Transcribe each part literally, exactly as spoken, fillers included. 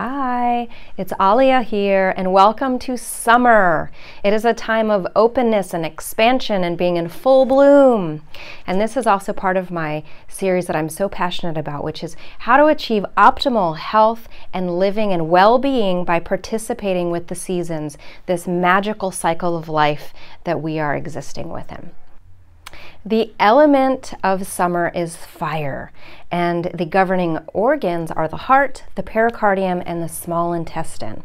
Hi, it's Ahlea here and welcome to summer. It is a time of openness and expansion and being in full bloom. And this is also part of my series that I'm so passionate about, which is how to achieve optimal health and living and well-being by participating with the seasons, this magical cycle of life that we are existing within. The element of summer is fire, and the governing organs are the heart, the pericardium, and the small intestine.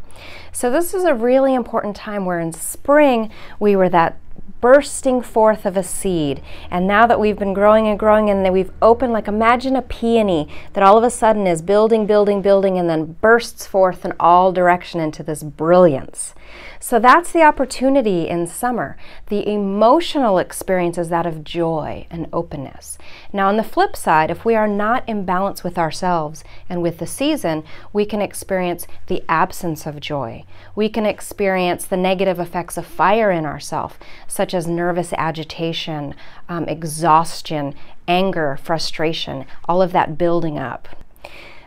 So this is a really important time where in spring we were that bursting forth of a seed, and now that we've been growing and growing and that we've opened, like imagine a peony that all of a sudden is building, building, building, and then bursts forth in all direction into this brilliance. So that's the opportunity in summer. The emotional experience is that of joy and openness. Now on the flip side, if we are not in balance with ourselves and with the season, we can experience the absence of joy. We can experience the negative effects of fire in ourselves, such as nervous agitation, um, exhaustion, anger, frustration, all of that building up.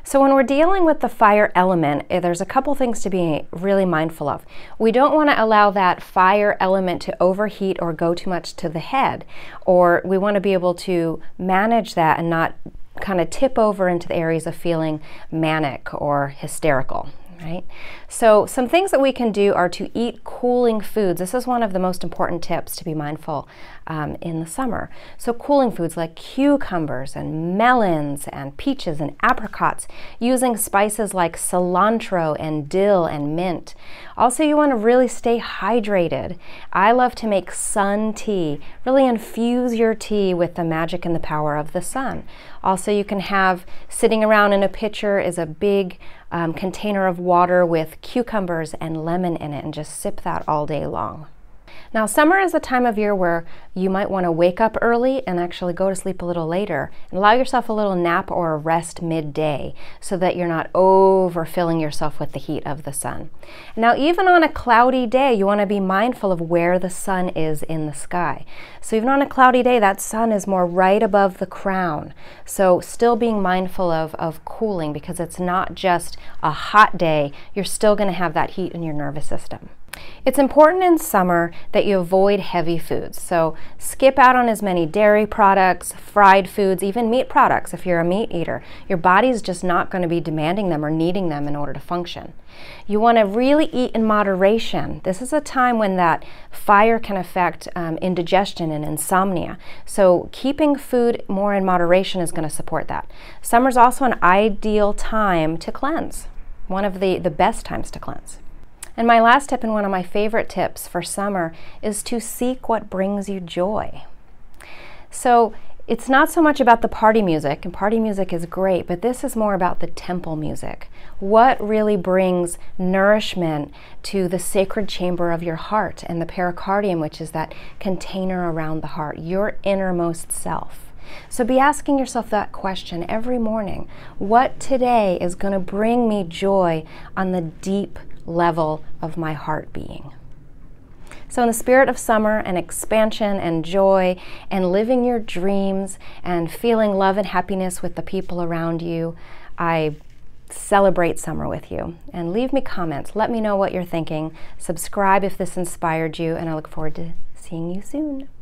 So when we're dealing with the fire element, there's a couple things to be really mindful of. We don't want to allow that fire element to overheat or go too much to the head, or we want to be able to manage that and not kind of tip over into the areas of feeling manic or hysterical. Right? So some things that we can do are to eat cooling foods. This is one of the most important tips to be mindful um, in the summer. So cooling foods like cucumbers and melons and peaches and apricots, using spices like cilantro and dill and mint. Also, you want to really stay hydrated. I love to make sun tea. Really infuse your tea with the magic and the power of the sun. Also, you can have, sitting around in a pitcher is a big um, container of water with cucumbers and lemon in it, and just sip that all day long. Now, summer is a time of year where you might want to wake up early and actually go to sleep a little later, and allow yourself a little nap or a rest midday so that you're not overfilling yourself with the heat of the sun. Now, even on a cloudy day, you want to be mindful of where the sun is in the sky. So even on a cloudy day, that sun is more right above the crown. So still being mindful of, of cooling, because it's not just a hot day, you're still going to have that heat in your nervous system. It's important in summer that you avoid heavy foods. So skip out on as many dairy products, fried foods, even meat products if you're a meat eater. Your body's just not going to be demanding them or needing them in order to function. You want to really eat in moderation. This is a time when that fire can affect um, indigestion and insomnia. So keeping food more in moderation is going to support that. Summer's also an ideal time to cleanse. One of the, the best times to cleanse. And my last tip, and one of my favorite tips for summer, is to seek what brings you joy. So it's not so much about the party music, and party music is great, but this is more about the temple music. What really brings nourishment to the sacred chamber of your heart and the pericardium, which is that container around the heart, your innermost self. So be asking yourself that question every morning. What today is going to bring me joy on the deep level of my heart being? So in the spirit of summer and expansion and joy and living your dreams and feeling love and happiness with the people around you, I celebrate summer with you. And leave me comments. Let me know what you're thinking. Subscribe if this inspired you, and I look forward to seeing you soon.